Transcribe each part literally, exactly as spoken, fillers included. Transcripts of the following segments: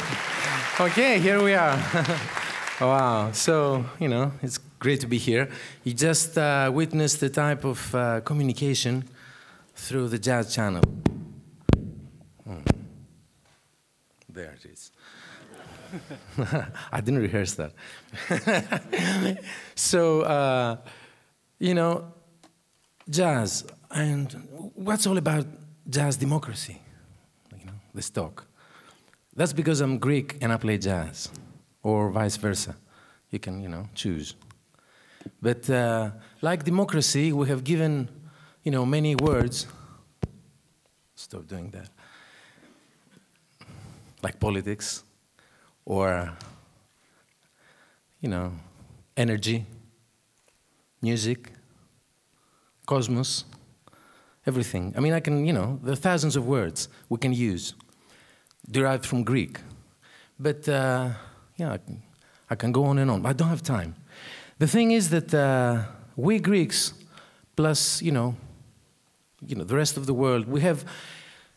right. Okay, here we are. Wow. So, you know, it's great to be here. You just uh, witnessed the type of uh, communication through the jazz channel. Mm. There it is. I didn't rehearse that. So, uh, you know, jazz, and what's all about jazz democracy? You know, this talk. That's because I'm Greek and I play jazz, or vice versa. You can, you know, choose. But uh, like democracy, we have given, you know, many words. Stop doing that. Like politics, or, you know, energy, music, cosmos, everything. I mean, I can, you know, there are thousands of words we can use, derived from Greek. But, uh, yeah, I can, I can go on and on. I don't have time. The thing is that uh, we Greeks, plus, you know, you know, the rest of the world, we have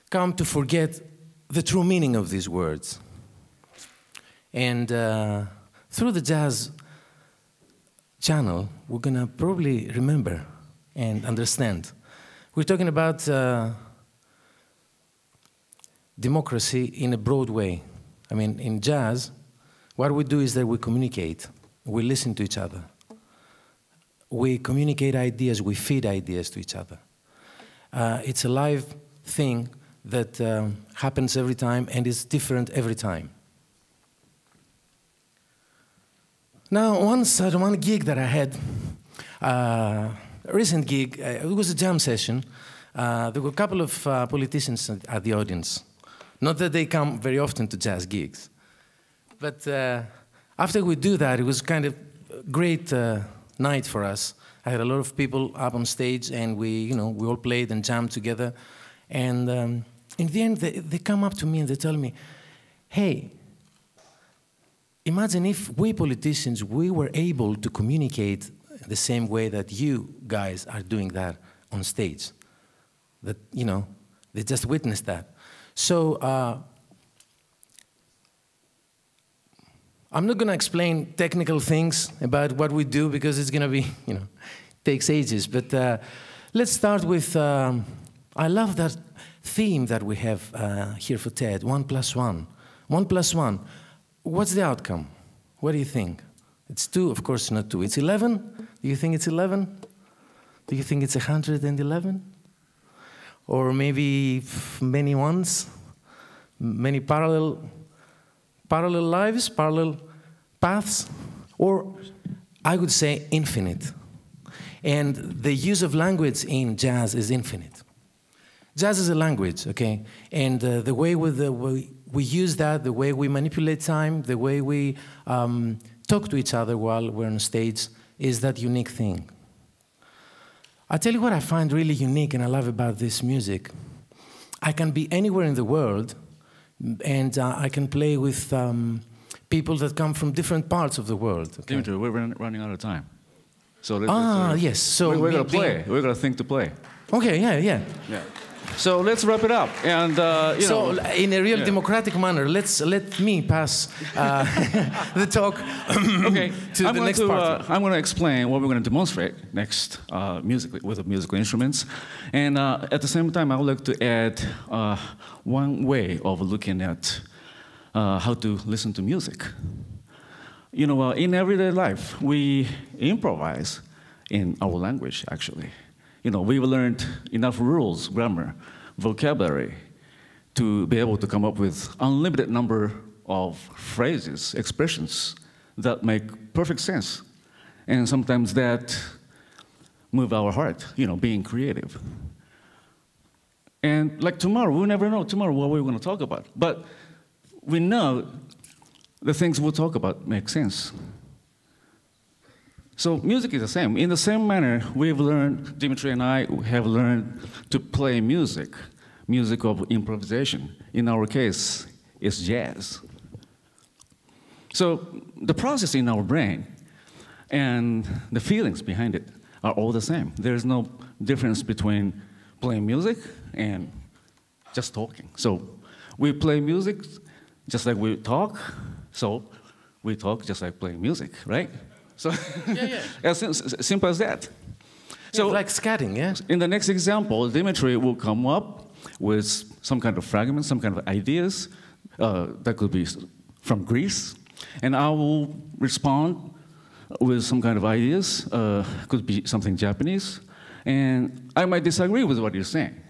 come to forget the true meaning of these words. And uh, through the jazz channel, we're going to probably remember and understand. We're talking about uh, democracy in a broad way. I mean, in jazz, what we do is that we communicate. We listen to each other. We communicate ideas. We feed ideas to each other. Uh, it's a live thing that um, happens every time and is different every time. Now, once at one gig that I had, uh, a recent gig, uh, it was a jam session. Uh, there were a couple of uh, politicians at the audience. Not that they come very often to jazz gigs. But uh, after we do that, it was kind of a great uh, night for us. I had a lot of people up on stage, and we, you know, we all played and jammed together. And um, in the end, they, they come up to me and they tell me, hey, imagine if we politicians, we were able to communicate the same way that you guys are doing that on stage. That, you know, they just witnessed that. So uh, I'm not going to explain technical things about what we do because it's going to be, you know, takes ages. But uh, let's start with, um, I love that theme that we have uh, here for TED, one plus one. One plus one. What's the outcome? What do you think? It's two, of course not two. It's eleven? Do you think it's eleven? Do you think it's one hundred eleven? Or maybe many ones? Many parallel, parallel lives, parallel paths? Or I would say infinite. And the use of language in jazz is infinite. Jazz is a language, okay? And uh, the way with the way we use that, the way we manipulate time, the way we um, talk to each other while we're on stage is that unique thing. I tell you what I find really unique and I love about this music. I can be anywhere in the world and uh, I can play with um, people that come from different parts of the world. Okay? Dimitri, we're running out of time. So let's, ah, let's, uh, yes. So we're, we're going to play. We're going to think to play. Okay, yeah, yeah. Yeah. So let's wrap it up, and uh, you so know. So in a real yeah. democratic manner, let's let me pass uh, the talk okay. to I'm the next to, part. Uh, I'm going to explain what we're going to demonstrate next, uh, musically with the musical instruments, and uh, at the same time, I would like to add uh, one way of looking at uh, how to listen to music. You know, uh, in everyday life, we improvise in our language, actually. You know, we've learned enough rules, grammar, vocabulary to be able to come up with unlimited number of phrases, expressions that make perfect sense. And sometimes that move our heart, you know, being creative. And like tomorrow, we'll never know tomorrow what we're going to talk about. But we know the things we'll talk about make sense. So music is the same. In the same manner, we've learned, Dimitri and I have learned to play music, music of improvisation. In our case, it's jazz. So the process in our brain and the feelings behind it are all the same. There's no difference between playing music and just talking. So we play music just like we talk, so we talk just like playing music, right? So yeah, yeah. as simple as that. So yeah, like scatting, yeah? In the next example, Dimitri will come up with some kind of fragments, some kind of ideas uh, that could be from Greece, and I will respond with some kind of ideas, uh, could be something Japanese, and I might disagree with what you're saying.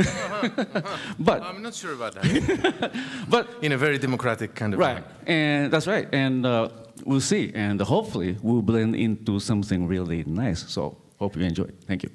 uh-huh, uh-huh. But I'm not sure about that. But in a very democratic kind of right, way. And that's right. And uh, we'll see, and hopefully we'll blend into something really nice. So hope you enjoy. Thank you.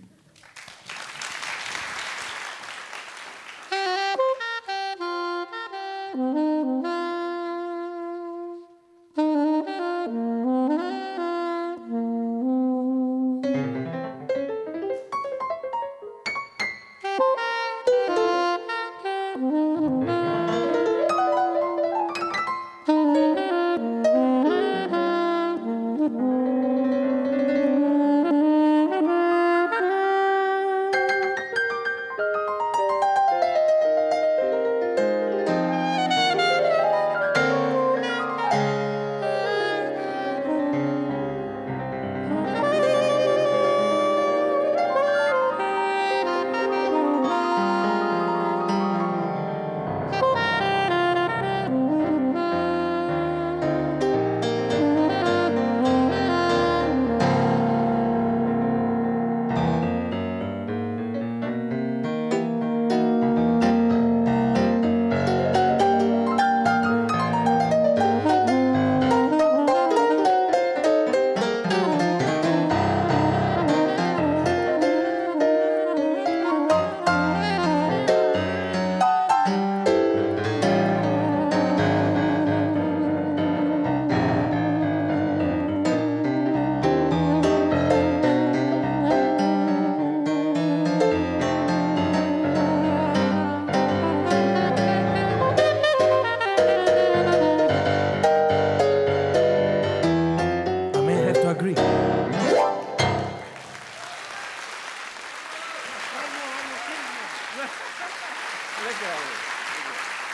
Look at it.